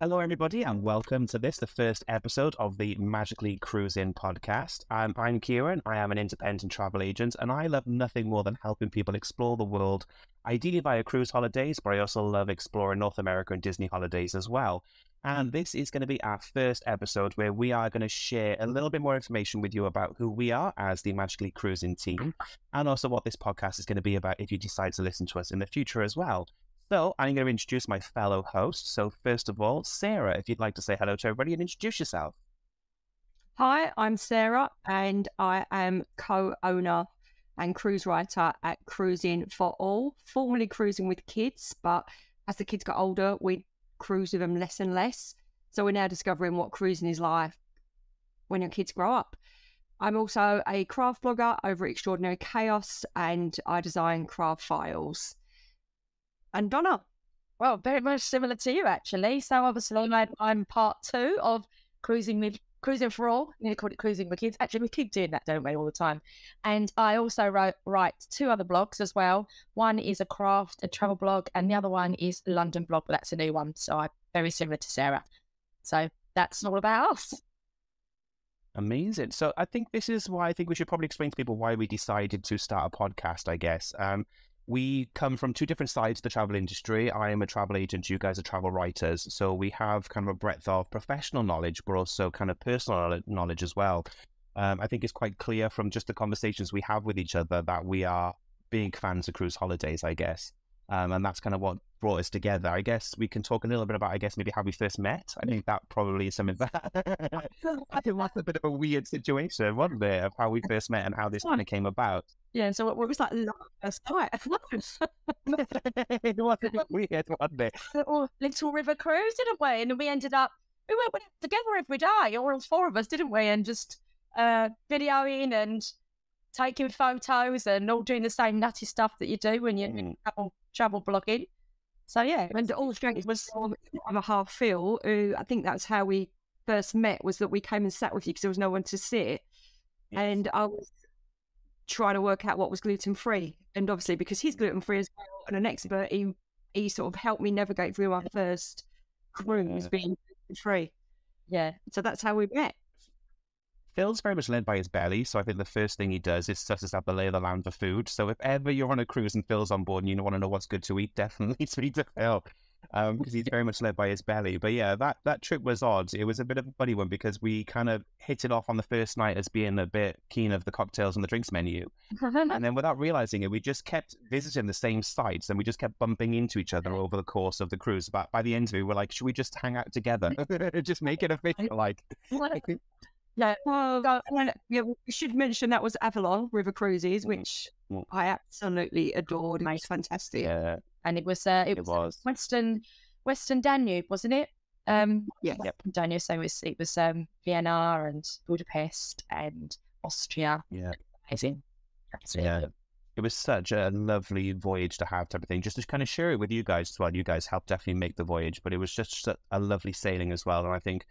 Hello everybody and welcome to the first episode of the Magically Cruising podcast. I'm Kieran, I am an independent travel agent and I love nothing more than helping people explore the world, ideally via cruise holidays, but I also love exploring North America and Disney holidays as well. And this is going to be our first episode where we are going to share a little bit more information with you about who we are as the Magically Cruising team and also what this podcast is going to be about if you decide to listen to us in the future as well. So I'm going to introduce my fellow hosts. So first of all, Sarah, if you'd like to say hello to everybody and introduce yourself. Hi, I'm Sarah and I am co-owner and cruise writer at Cruising For All, formerly Cruising With Kids, but as the kids got older, we cruise with them less and less. So we're now discovering what cruising is like when your kids grow up. I'm also a craft blogger over at Extraordinary Chaos and I design craft files. And Donna? Well, very much similar to you, actually. So obviously I'm part two of Cruising For All. You need to call it Cruising With Kids. Actually, we keep doing that, don't we, all the time. And I also write two other blogs as well. One is a travel blog, and the other one is a London blog. That's a new one, so I'm very similar to Sarah. So that's all about us. Amazing. So I think this is why I think we should probably explain to people why we decided to start a podcast, I guess. We come from two different sides of the travel industry. I am a travel agent, you guys are travel writers. So we have kind of a breadth of professional knowledge, but also kind of personal knowledge as well. I think it's quite clear from just the conversations we have with each other that we are big fans of cruise holidays, I guess. And that's kind of what brought us together. I guess we can talk a little bit about, I guess, maybe how we first met. I think that probably is something that... I think that's a bit of a weird situation, wasn't it, of how we first met and how this kind of came about. Yeah, so it was like love first night. It wasn't weird, wasn't it? Little River Cruise, didn't we? And we ended up, we went together every day, all four of us, didn't we? And just videoing and taking photos and all doing the same nutty stuff that you do when you're travel blogging. So yeah, and all strength was on a half Phil, who I think that's how we first met, was that we came and sat with you because there was no one to sit. Yes. And I was trying to work out what was gluten-free, and obviously because he's gluten-free as well and an expert, he sort of helped me navigate through our first cruise being gluten-free. Yeah, so that's how we met. Phil's very much led by his belly, so I think the first thing he does is suss us out the lay of the land for food. So if ever you're on a cruise and Phil's on board and you want to know what's good to eat, definitely speak to Phil, because he's very much led by his belly. But yeah, that trip was odd. It was a bit of a funny one because we kind of hit it off on the first night as being a bit keen of the cocktails and the drinks menu. And then without realising it, we just kept visiting the same sites and we just kept bumping into each other over the course of the cruise. But by the end of it, we were like, should we just hang out together? Just make it official, like... Yeah, we should mention that was Avalon River Cruises, which I absolutely adored. It was fantastic. Yeah. And it was Western Danube, wasn't it? Yeah, Western Danube. So it was Vienna and Budapest and Austria. Yeah, amazing. Yeah. It was such a lovely voyage to have, type of thing, just to kind of share it with you guys as well. You guys helped definitely make the voyage, but it was just a lovely sailing as well. And I think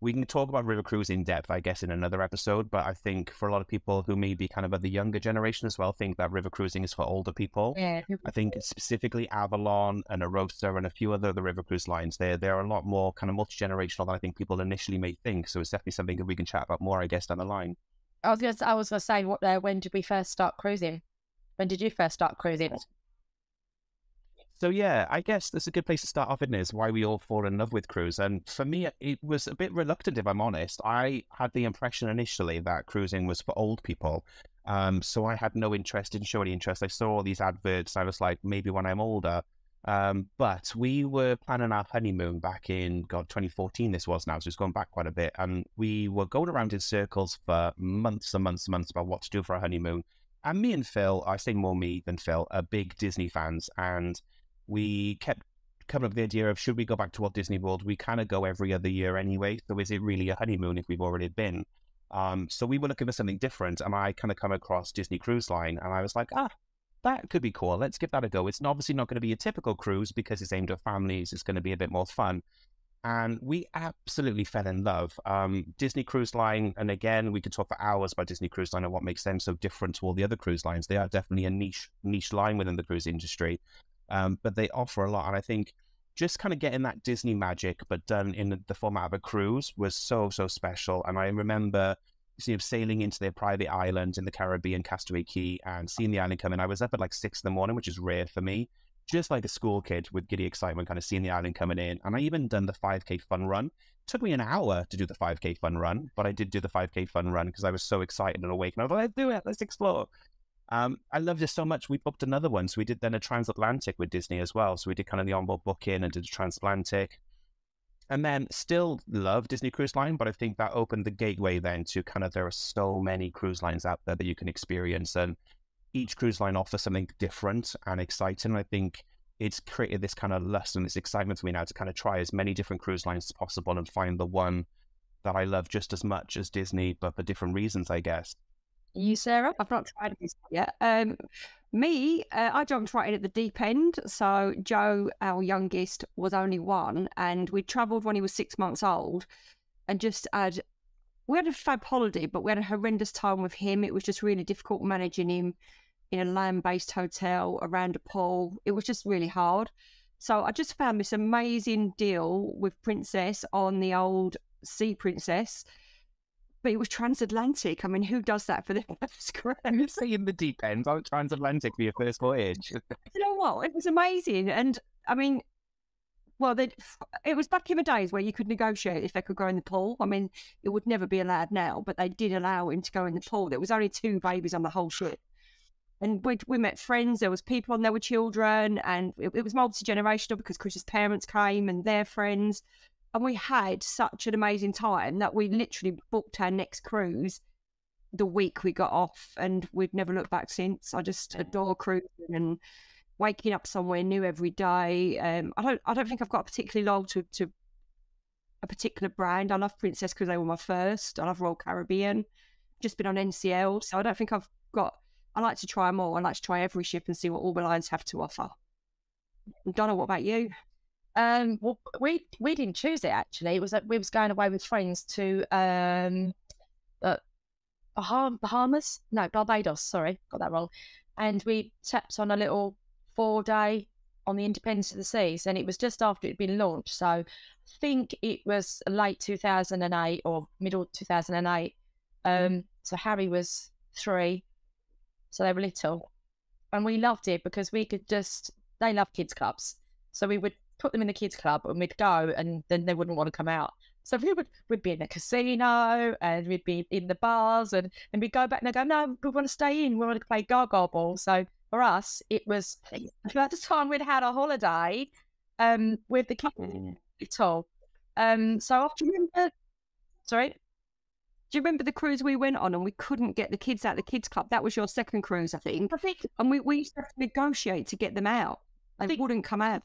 we can talk about river cruise in depth, I guess, in another episode, but I think for a lot of people who may be kind of at the younger generation as well think that river cruising is for older people. Yeah. I think specifically Avalon and Arosa and a few other the river cruise lines, they're a lot more kind of multi-generational than I think people initially may think, so it's definitely something that we can chat about more, I guess, down the line. I was going to say, when did we first start cruising? When did you first start cruising? So yeah, I guess that's a good place to start off, isn't it? Is why we all fall in love with cruise. And for me, it was a bit reluctant, if I'm honest. I had the impression initially that cruising was for old people. So I had no interest, didn't show any interest. I saw all these adverts. I was like, maybe when I'm older. But we were planning our honeymoon back in, 2014 this was now, so it's gone back quite a bit. And we were going around in circles for months and months and months about what to do for our honeymoon. And me and Phil, I say more me than Phil, are big Disney fans. And we kept coming up with the idea of, should we go back to Walt Disney World? We kind of go every other year anyway, so is it really a honeymoon if we've already been? So we were looking for something different, and I kind of come across Disney Cruise Line, and I was like, that could be cool. Let's give that a go. It's obviously not going to be a typical cruise because it's aimed at families. It's going to be a bit more fun. And we absolutely fell in love. Disney Cruise Line, and again, we could talk for hours about Disney Cruise Line and what makes them so different to all the other cruise lines. They are definitely a niche line within the cruise industry. But they offer a lot, and I think just kind of getting that Disney magic, but done in the format of a cruise, was so, so special. And I remember sailing into their private island in the Caribbean, Castaway Cay, and seeing the island come in. I was up at like 6 in the morning, which is rare for me, just like a school kid with giddy excitement, kind of seeing the island coming in. And I even done the 5K fun run. It took me an hour to do the 5K fun run, but I did do the 5K fun run because I was so excited and awake. And I was like, let's do it, let's explore. I loved it so much. We booked another one. So we did then a transatlantic with Disney as well. So we did kind of the onboard booking and did a transatlantic. And then still love Disney Cruise Line, but I think that opened the gateway then to kind of, there are so many cruise lines out there that you can experience, and each cruise line offers something different and exciting. And I think it's created this kind of lust and this excitement for me now to kind of try as many different cruise lines as possible and find the one that I love just as much as Disney, but for different reasons, I guess. You, Sarah? I've not tried this yet. I jumped right in at the deep end. So Joe, our youngest, was only 1, and we travelled when he was 6 months old, and just had, we had a fab holiday, but we had a horrendous time with him. It was just really difficult managing him in a land-based hotel around a pool. It was just really hard. So I just found this amazing deal with Princess on the old Sea Princess, but it was transatlantic. I mean, who does that for the first cruise? See, in the deep end, I was transatlantic for your first voyage. You know what? It was amazing. And I mean, well, it was back in the days where you could negotiate if they could go in the pool. I mean, it would never be allowed now, but they did allow him to go in the pool. There was only 2 babies on the whole ship. And we met friends. There was people on there with children, and it was multi-generational because Chris's parents came and their friends. And we had such an amazing time that we literally booked our next cruise the week we got off, and we've never looked back since. I just adore cruising and waking up somewhere new every day. I don't think I've got a particular loyalty to a particular brand. I love Princess because they were my first. I love Royal Caribbean. Just been on NCL, so I don't think I've got. I like to try them all. I like to try every ship and see what all the lines have to offer. Donna, what about you? Well, we didn't choose it, actually. It was that we was going away with friends to Barbados, sorry, got that wrong. And we tapped on a little 4-day on the Independence of the Seas, and it was just after it'd been launched. So I think it was late 2008 or middle 2008. So Harry was 3, so they were little. And we loved it because we could just, they love kids clubs. So we would put them in the kids club and we'd go, and then they wouldn't want to come out. So we'd be in the casino and we'd be in the bars, and we'd go back and they'd go, no, we want to stay in, we want to play gargoyle ball. So for us, it was about the time we'd had a holiday with the kids at all. So do you remember, sorry, do you remember the cruise we went on and we couldn't get the kids out of the kids club? That was your second cruise, I think. And we used to have to negotiate to get them out. They wouldn't come out.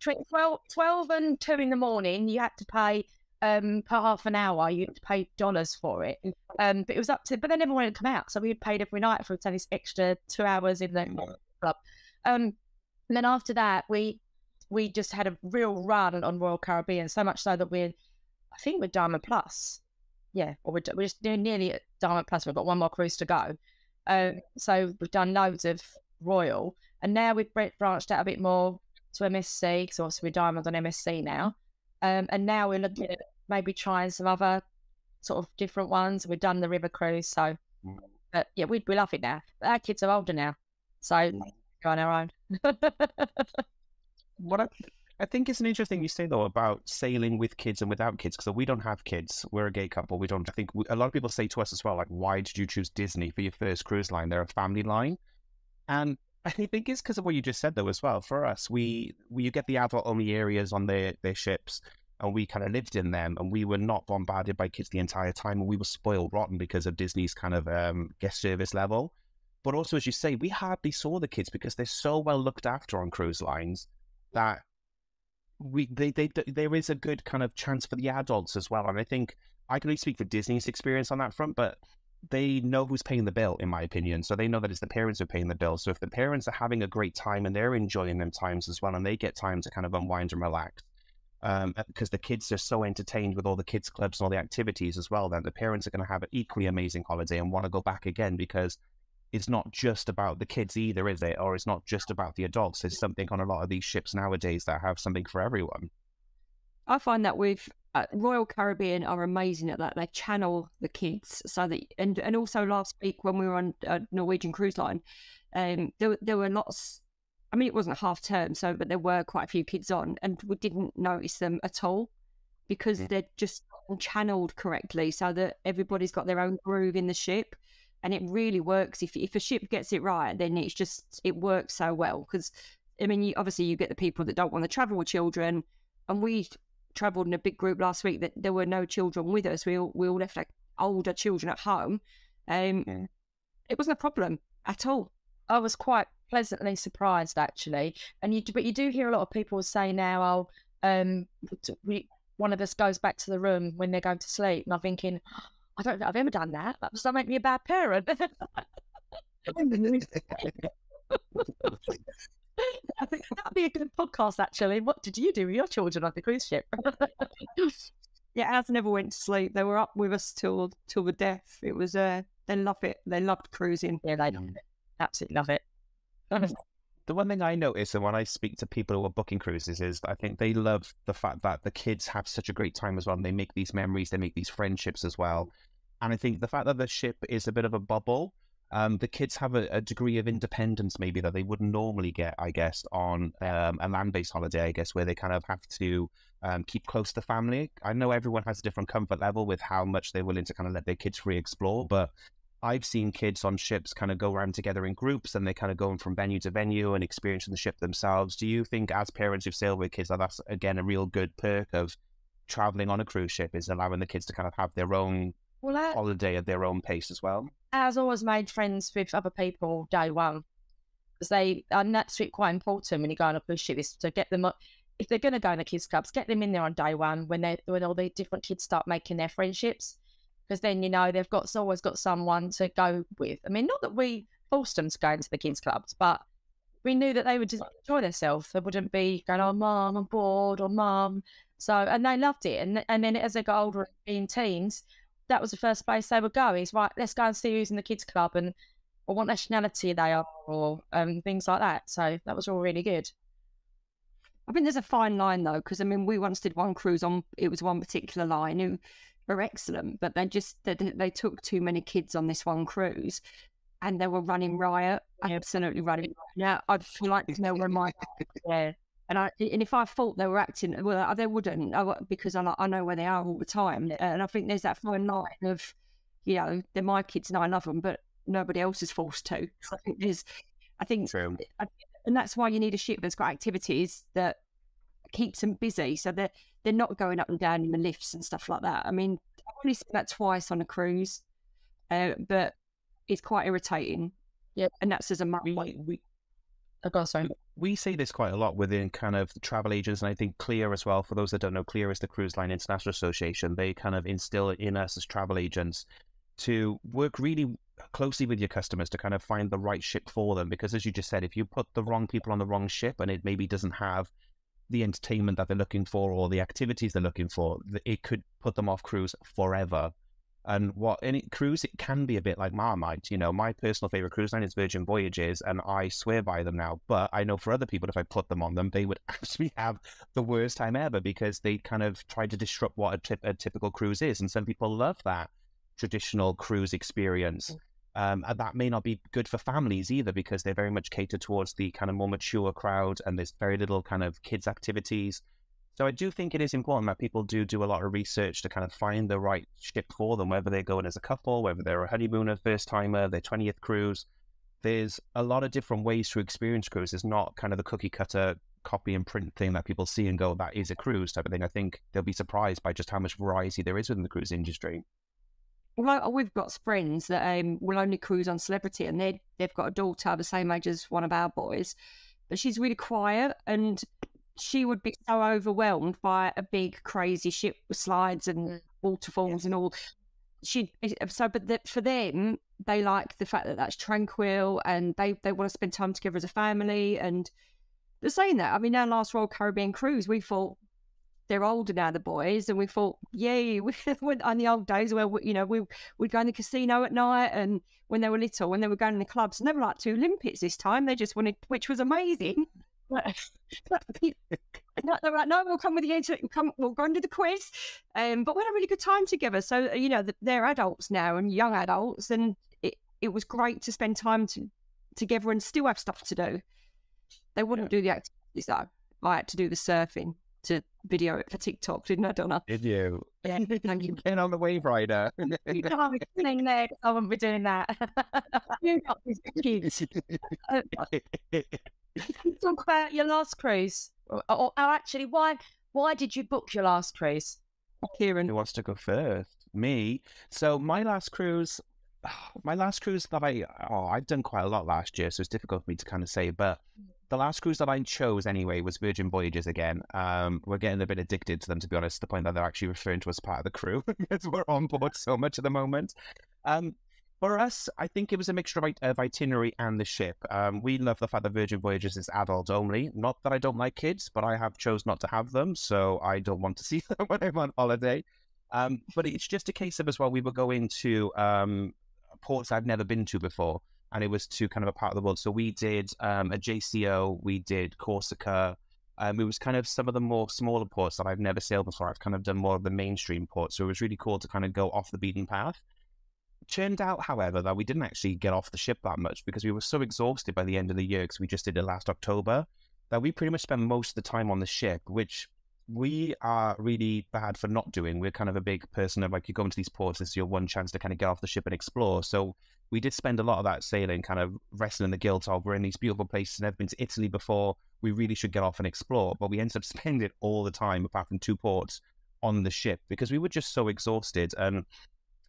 12 and 2 in the morning, you had to pay per half an hour, you had to pay dollars for it. But it was up to, but they never wanted to come out. So we had paid every night for this extra 2 hours in the club. And then after that, we just had a real run on Royal Caribbean, so much so that I think we're Diamond Plus. Yeah, or we're just nearly at Diamond Plus. We've got 1 more cruise to go. So we've done loads of Royal. And now we've branched out a bit more to MSC, because obviously we're Diamond on MSC now. And now we're looking at maybe trying some other sort of different ones. We've done the river cruise, so. But yeah, we love it now. But our kids are older now, so we're on our own. What I think it's an interesting you say, though, about sailing with kids and without kids, because we don't have kids. We're a gay couple. We don't. I think a lot of people say to us as well, like, why did you choose Disney for your first cruise line? They're a family line. And I think it's because of what you just said, though, as well. For us, you get the adult-only areas on their ships, and we kind of lived in them, and we were not bombarded by kids the entire time, and we were spoiled rotten because of Disney's kind of guest service level. But also, as you say, we hardly saw the kids because they're so well looked after on cruise lines that there is a good kind of chance for the adults as well. And I think I can only speak for Disney's experience on that front, but they know who's paying the bill, in my opinion. So they know that it's the parents who are paying the bill. So if the parents are having a great time and they're enjoying them times as well, and they get time to kind of unwind and relax, because the kids are so entertained with all the kids clubs and all the activities as well, then the parents are going to have an equally amazing holiday and want to go back again because it's not just about the kids either, is it? Or it's not just about the adults. There's something on a lot of these ships nowadays that have something for everyone. I find that with Royal Caribbean are amazing at that. They channel the kids so that, and also last week when we were on Norwegian Cruise Line, there were lots. I mean, it wasn't half term, so but there were quite a few kids on, and we didn't notice them at all because they're just channeled correctly, so that everybody's got their own groove in the ship, and it really works. If a ship gets it right, then it's just it works so well. Because I mean, obviously you get the people that don't want to travel with children, and we travelled in a big group last week that there were no children with us. We all left like older children at home. It wasn't a problem at all. I was quite pleasantly surprised, actually. And but you do hear a lot of people say now, "Oh, one of us goes back to the room when they're going to sleep." And I'm thinking, I don't think I've ever done that. Does that make me a bad parent? I think that'd be a good podcast, actually. What did you do with your children on the cruise ship? Yeah, ours never went to sleep. They were up with us till the death. It was they loved it. They loved cruising. Yeah, they loved it. Absolutely love it. The one thing I notice, and when I speak to people who are booking cruises, is I think they love the fact that the kids have such a great time as well, and they make these memories, they make these friendships as well. And I think the fact that the ship is a bit of a bubble, the kids have a degree of independence maybe that they wouldn't normally get, I guess, on a land-based holiday, I guess, where they kind of have to keep close to family. I know everyone has a different comfort level with how much they're willing to kind of let their kids free explore, but I've seen kids on ships kind of go around together in groups, and they're kind of going from venue to venue and experiencing the ship themselves. Do you think, as parents who've sailed with kids, that's, again, a real good perk of travelling on a cruise ship, is allowing the kids to kind of have their own holiday at their own pace as well? Ours always made friends with other people day one, because that's quite important when you go on a cruise ship, is to get them up. If they're going to go in the kids' clubs, get them in there on day one when all the different kids start making their friendships. Because then, you know, they've always got someone to go with. I mean, not that we forced them to go into the kids' clubs, but we knew that they would just enjoy themselves. They wouldn't be going, "Oh, Mum, I'm bored," or "Mum." So, and they loved it. And then as they got older, being teens, that was the first place they would go. Is, right, let's go and see who's in the kids' club and or what nationality they are, or things like that. So that was all really good. I think there's a fine line, though, because, I mean, we once did one cruise on, it was one particular line who were excellent, but they took too many kids on this one cruise, and they were running riot, absolutely running riot. Now I feel like they were my and if I thought they were acting well, they wouldn't, because I know where they are all the time. And I think there's that fine line of, you know, they're my kids and I love them, but nobody else is forced to. So I think true. And that's why you need a ship that's got activities that keeps them busy, so that they're not going up and down in the lifts and stuff like that. I mean, I've only seen that twice on a cruise, but it's quite irritating. Yeah, and that's as a mum. We say this quite a lot within kind of the travel agents, and I think CLIA as well. For those that don't know, CLIA is the Cruise Line International Association. They kind of instill in us as travel agents to work really closely with your customers to kind of find the right ship for them, because as you just said, if you put the wrong people on the wrong ship and it maybe doesn't have the entertainment that they're looking for or the activities they're looking for, it could put them off cruise forever. And cruise, it can be a bit like Marmite. You know, my personal favorite cruise line is Virgin Voyages, and I swear by them now, but I know for other people, if I put them on them, they would actually have the worst time ever, because they kind of try to disrupt what a typical cruise is. And some people love that traditional cruise experience. And that may not be good for families either, because they're very much catered towards the kind of more mature crowd, and there's very little kind of kids' activities. So I do think it is important that people do a lot of research to kind of find the right ship for them, whether they're going as a couple, whether they're a honeymooner, first-timer, their 20th cruise. There's a lot of different ways to experience cruise. It's not kind of the cookie-cutter copy and print thing that people see and go, that is a cruise type of thing. I think they'll be surprised by just how much variety there is within the cruise industry. Well, we've got friends that will only cruise on Celebrity, and they've got a daughter the same age as one of our boys, but she's really quiet, and she would be so overwhelmed by a big crazy ship with slides and waterfalls and all. For them, they like the fact that that's tranquil, and they want to spend time together as a family. And they're saying that. I mean, our last Royal Caribbean cruise, we thought, they're older now, the boys, and we thought, yay, on the old days where, you know, we'd go in the casino at night, and when they were little, when they were going to the clubs, and they were like two limpets this time. They just wanted, which was amazing. They're like, no, we'll come with you, we'll go and do the quiz. But we had a really good time together. So, you know, they're adults now and young adults, and it was great to spend time together and still have stuff to do. They wouldn't do the activities, though. I had to do the surfing to video it for TikTok, didn't I, Donna? Did you? Yeah, thank you. And on the wave rider. I wouldn't be doing that. Talk about your last cruise. Or actually, why did you book your last cruise? Kieran, who wants to go first? Me. So my last cruise that I've done quite a lot last year, so it's difficult for me to kind of say, but the last cruise that I chose anyway was Virgin Voyages again. We're getting a bit addicted to them, to be honest, to the point that they're actually referring to us as part of the crew because we're on board so much at the moment. For us, I think it was a mixture of itinerary and the ship. We love the fact that Virgin Voyages is adult only. Not that I don't like kids, but I have chose not to have them, so I don't want to see them when I'm on holiday. But it's just a case of, as well, we were going to ports I've never been to before, and it was to kind of a part of the world. So we did a JCO, we did Corsica. It was kind of some of the more smaller ports that I've never sailed before. I've kind of done more of the mainstream ports. So it was really cool to kind of go off the beaten path. Turned out, however, that we didn't actually get off the ship that much because we were so exhausted by the end of the year, because we just did it last October, that we pretty much spent most of the time on the ship, which we are really bad for not doing. We're kind of a big person of like, you go into these ports, this is your one chance to kind of get off the ship and explore. So we did spend a lot of that sailing, kind of wrestling the guilt of, we're in these beautiful places, never been to Italy before, we really should get off and explore. But we ended up spending all the time, apart from two ports, on the ship because we were just so exhausted. And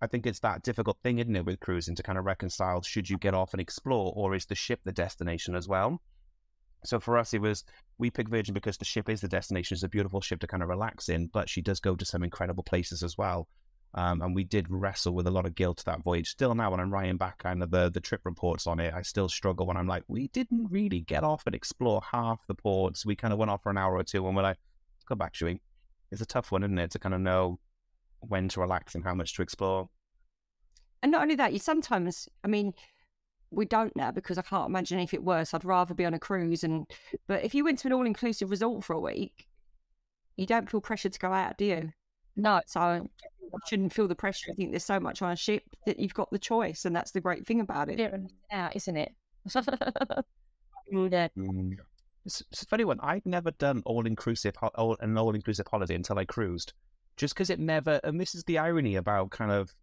I think it's that difficult thing, isn't it, with cruising, to kind of reconcile, should you get off and explore, or is the ship the destination as well? So for us, it was, we picked Virgin because the ship is the destination. It's a beautiful ship to kind of relax in, but she does go to some incredible places as well. And we did wrestle with a lot of guilt that voyage. Still now, when I'm writing back kind of the trip reports on it, I still struggle when I'm like, we didn't really get off and explore half the ports. We kind of went off for an hour or two and we're like, let's go back to it. It's a tough one, isn't it, to kind of know when to relax and how much to explore. And not only that, you sometimes, I mean, we don't now because I can't imagine anything worse. I'd rather be on a cruise. But if you went to an all-inclusive resort for a week, you don't feel pressure to go out, do you? No. So I shouldn't feel the pressure. I think there's so much on a ship that you've got the choice, and that's the great thing about it. It's out, isn't it? Yeah. It's a funny one. I'd never done an all-inclusive holiday until I cruised. Just because it never, and this is the irony about kind of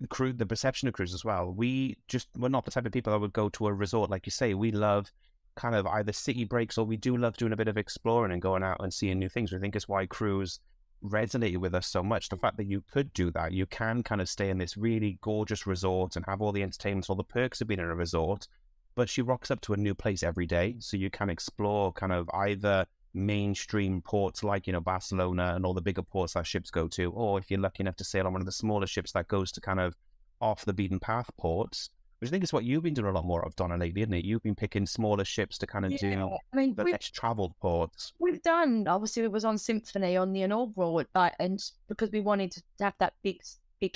the perception of cruise as well. We're not the type of people that would go to a resort, like you say. We love kind of either city breaks, or we do love doing a bit of exploring and going out and seeing new things. I think it's why cruise resonated with us so much. The fact that you could do that, you can kind of stay in this really gorgeous resort and have all the entertainments, all the perks of being in a resort, but she rocks up to a new place every day, so you can explore kind of either mainstream ports like, you know, Barcelona and all the bigger ports our ships go to, or if you're lucky enough to sail on one of the smaller ships that goes to kind of off the beaten path ports, which I think is what you've been doing a lot more of, Donna, lately, isn't it? You've been picking smaller ships to kind of do the less traveled ports. We've done, obviously, it was on Symphony on the inaugural at night, and because we wanted to have that big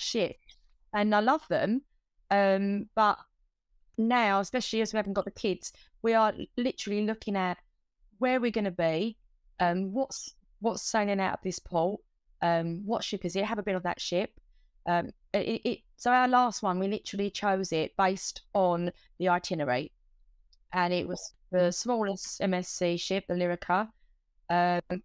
ship, and I love them, but now, especially as we haven't got the kids, we are literally looking at where we're going to be, what's sailing out of this port, what ship is it, have I been on that ship, so our last one, we literally chose it based on the itinerary, and it was the smallest MSC ship, the Lyrica.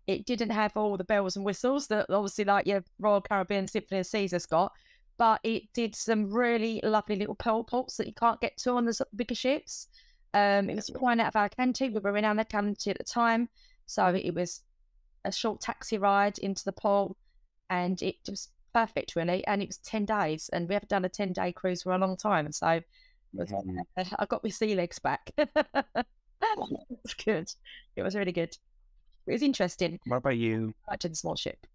It didn't have all the bells and whistles that obviously like your Royal Caribbean Symphony of the Seas has got, but it did some really lovely little pearl ports that you can't get to on the bigger ships. It was quite out of our county. We were in our county at the time, so it was a short taxi ride into the port, and it was perfect, really. And it was 10 days, and we haven't done a 10-day cruise for a long time, so I got my sea legs back. It was good. It was really good. It was interesting. What about you? I did a small ship.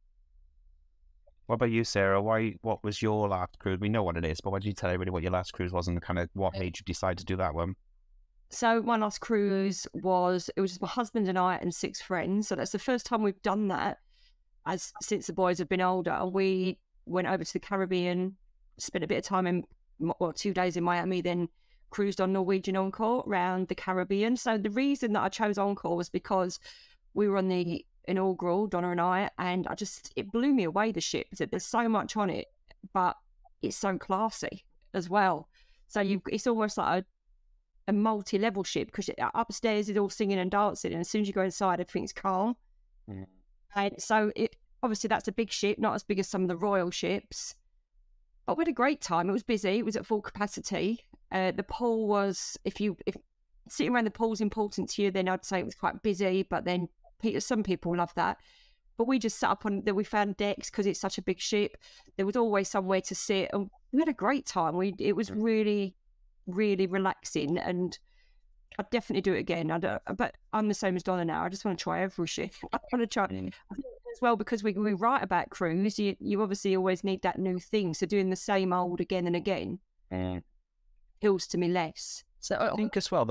What about you, Sarah? What was your last cruise? We know what it is, but why did you tell everybody what your last cruise was, and kind of what made you decide to do that one? So my last cruise was, it was just my husband and I and 6 friends. So that's the first time we've done that. as since the boys have been older, we went over to the Caribbean, spent a bit of time in, well, 2 days in Miami, then cruised on Norwegian Encore around the Caribbean. So the reason that I chose Encore was because we were on the inaugural, Donna and I, and I just, it blew me away, the ship. There's so much on it, but it's so classy as well. So it's almost like a multi-level ship, because upstairs is all singing and dancing, and as soon as you go inside, everything's calm. Mm. And so it, obviously that's a big ship, not as big as some of the Royal ships, but we had a great time. It was busy. It was at full capacity. The pool was, if sitting around the pool is important to you, then I'd say it was quite busy, but then some people love that. But we just sat up on, we found decks because it's such a big ship. There was always somewhere to sit, and we had a great time. It was really, really relaxing, and I'd definitely do it again. But I'm the same as Donna now. I just want to try every ship. I want to try as well, because we write about cruise. You obviously always need that new thing. So doing the same old again and again appeals to me less. So I think as well,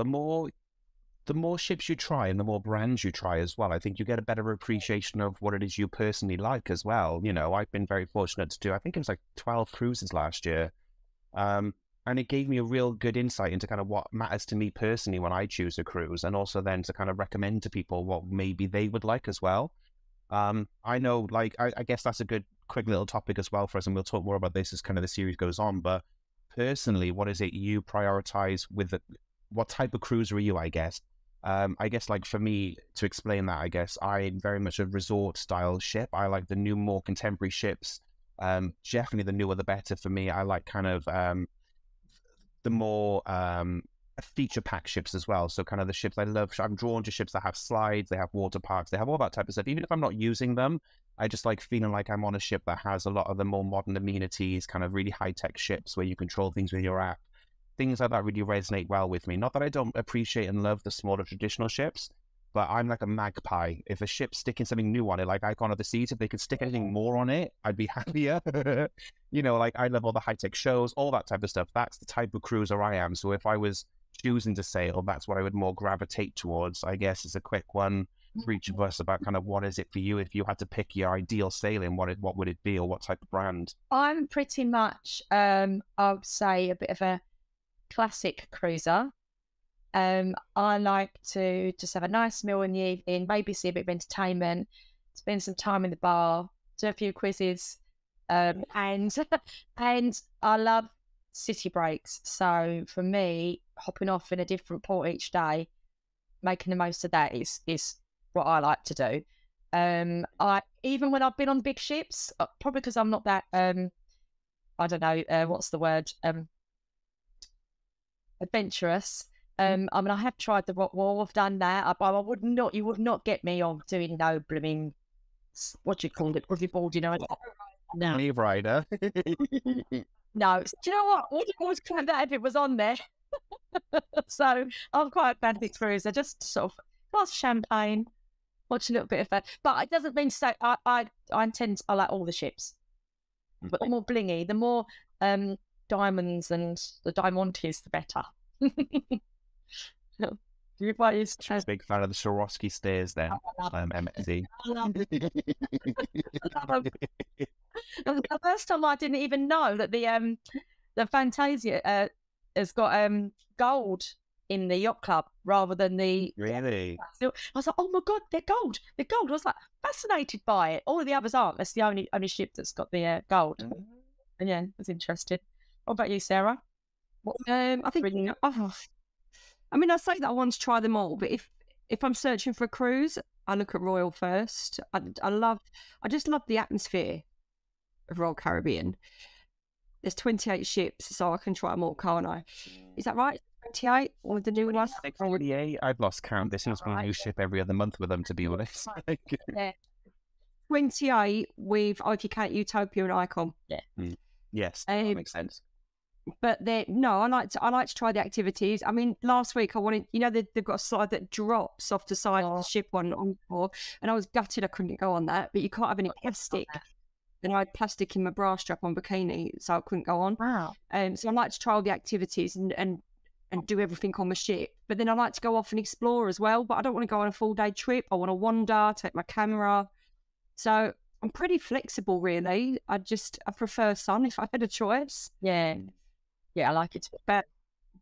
the more ships you try and the more brands you try as well, I think you get a better appreciation of what it is you personally like as well. You know, I've been very fortunate to do, I think it was like 12 cruises last year. And it gave me a real good insight into kind of what matters to me personally when I choose a cruise, and also then to kind of recommend to people what maybe they would like as well. I know, like, I guess that's a good quick little topic as well for us, and we'll talk more about this as kind of the series goes on, but personally, what is it you prioritize with the, what type of cruiser are you, I guess? I guess, like, for me, to explain that, I guess, I'm very much a resort-style ship. I like the new, more contemporary ships. Definitely the newer, the better for me. I like kind of... the more feature pack ships as well. So kind of the ships I love, I'm drawn to ships that have slides, they have water parks, they have all that type of stuff. Even if I'm not using them, I just like feeling like I'm on a ship that has a lot of the more modern amenities, kind of really high-tech ships where you control things with your app. Things like that really resonate well with me. Not that I don't appreciate and love the smaller traditional ships, but I'm like a magpie. If a ship's sticking something new on it, like Icon of the Seas, if they could stick anything more on it, I'd be happier. You know, like I love all the high-tech shows, all that type of stuff. That's the type of cruiser I am. So if I was choosing to sail, that's what I would more gravitate towards, I guess, is a quick one for each of us about kind of what is it for you? If you had to pick your ideal sailing, what would it be, or what type of brand? I'm pretty much, I would say, a bit of a classic cruiser. I like to just have a nice meal in the evening, maybe see a bit of entertainment, spend some time in the bar, do a few quizzes, and I love city breaks. So for me, hopping off in a different port each day, making the most of that is what I like to do. Even when I've been on big ships, probably because I'm not that, I don't know, what's the word, adventurous. I mean, I have tried the rock wall. I've done that. I would not. You would not get me on doing no blooming. What do you call it? Board, you know. No. Wave rider. No. Do you know what? I would always claim that if it was on there. So I'm quite a bad cruiser. Just sort of glass champagne, watch a little bit of that. But it doesn't mean to say I intend. I like all the ships, but the more blingy, the more diamonds and the diamantes, the better. She's a big fan of the Swarovski stairs then. MSC. The first time I didn't even know that the Fantasia has got gold in the yacht club rather than the... Really? I was like, oh my God, they're gold. They're gold. I was like, fascinated by it. All of the others aren't. That's the only ship that's got the gold. And yeah, it's interesting. What about you, Sarah? What, I think... I mean, I say that I want to try them all, but if I'm searching for a cruise, I look at Royal first. I just love the atmosphere of Royal Caribbean. There's 28 ships, so I can try them all, can't I? Is that right? 28 or the new one? 28. I've lost count. This is my new ship every other month with them, to be honest. Yeah. 28 with Utopia and Icon. Yeah. Mm. Yes, that makes sense. But I like to try the activities. I mean, last week I wanted, you know, they've got a slide that drops off the side of the ship on Encore, and I was gutted I couldn't go on that. But you can't have any plastic, and I had plastic in my bra strap on bikini, so I couldn't go on. Wow. So I like to try all the activities and do everything on the ship. But then I like to go off and explore as well. But I don't want to go on a full day trip. I want to wander, take my camera. So I'm pretty flexible, really. I prefer sun if I had a choice. Yeah. Yeah, I like it. But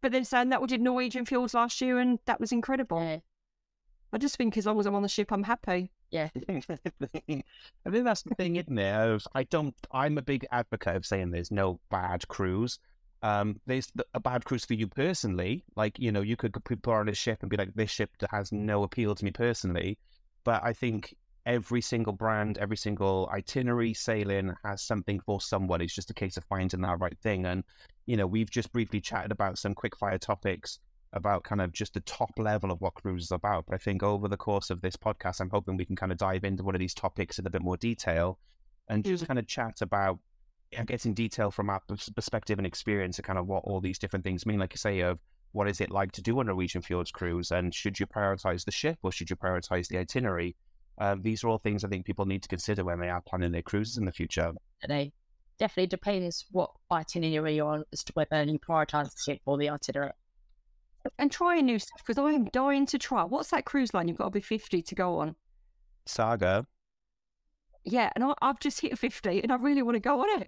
then saying that, we did Norwegian Fuels last year and that was incredible. Yeah. I just think as long as I'm on the ship, I'm happy. Yeah. I think that's the thing, isn't it? I'm a big advocate of saying there's no bad cruise. There's a bad cruise for you personally. Like, you know, you could put on a ship and be like, this ship has no appeal to me personally. But I think every single brand, every single itinerary sailing has something for someone. It's just a case of finding that right thing. And, you know, we've just briefly chatted about some quick fire topics about kind of just the top level of what cruise is about. But I think over the course of this podcast, I'm hoping we can kind of dive into one of these topics in a bit more detail and just kind of chat about, I guess, in detail from our perspective and experience of kind of what all these different things mean. Like you say, of what is it like to do a Norwegian Fjords cruise, and should you prioritize the ship or should you prioritize the itinerary? These are all things I think people need to consider when they are planning their cruises in the future. And they definitely depends what itinerary you're on as to whether you prioritize the ship or the itinerary. And trying new stuff, because I am dying to try. What's that cruise line? You've got to be 50 to go on. Saga. Yeah, and I've just hit 50 and I really want to go on it.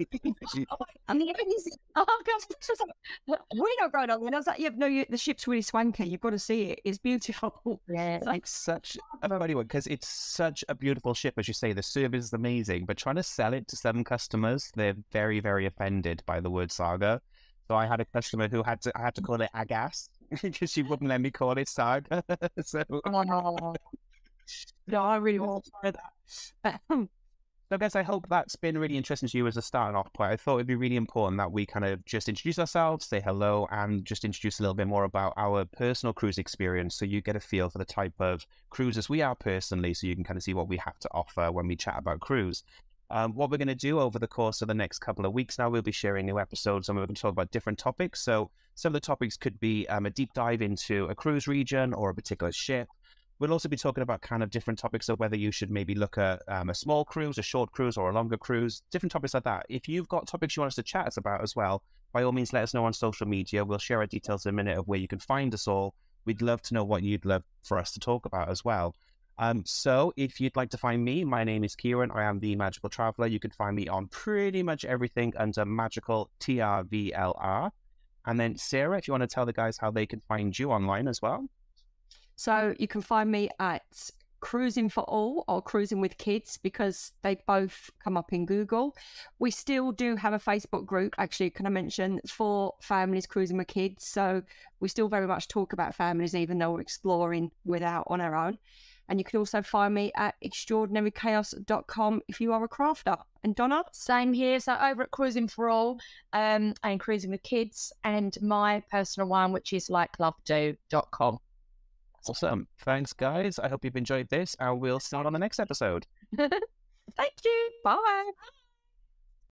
And the thing is, we're not going on there. And I was like, yeah, no, the ship's really swanky. You've got to see it. It's beautiful. Yeah. It's such a funny one because it's such a beautiful ship. As you say, the service is amazing, but trying to sell it to some customers, they're very, very offended by the word Saga. So I had a customer who I had to call it Agas because she wouldn't let me call it Saga. So... No, I really want to try that. So guys, I hope that's been really interesting to you as a starting off point. I thought it'd be really important that we kind of just introduce ourselves, say hello, and just introduce a little bit more about our personal cruise experience so you get a feel for the type of cruisers we are personally, so you can kind of see what we have to offer when we chat about cruise. What we're going to do over the course of the next couple of weeks now, we'll be sharing new episodes and we're going to talk about different topics. So some of the topics could be a deep dive into a cruise region or a particular ship. We'll also be talking about kind of different topics of whether you should maybe look at a small cruise, a short cruise, or a longer cruise, different topics like that. If you've got topics you want us to chat about as well, by all means, let us know on social media. We'll share our details in a minute of where you can find us all. We'd love to know what you'd love for us to talk about as well. So if you'd like to find me, my name is Kieran. I am the Magical Traveller. You can find me on pretty much everything under Magical TRVLR. And then Sarah, if you want to tell the guys how they can find you online as well. So you can find me at Cruising For All or Cruising With Kids, because they both come up in Google. We still do have a Facebook group, actually, can I mention, for families cruising with kids. So we still very much talk about families, even though we're exploring without on our own. And you can also find me at extraordinarychaos.com if you are a crafter. And Donna? Same here. So over at Cruising For All and Cruising With Kids, and my personal one, which is likelovedo.com. Awesome. Thanks, guys. I hope you've enjoyed this, and we'll see you on the next episode. Thank you. Bye.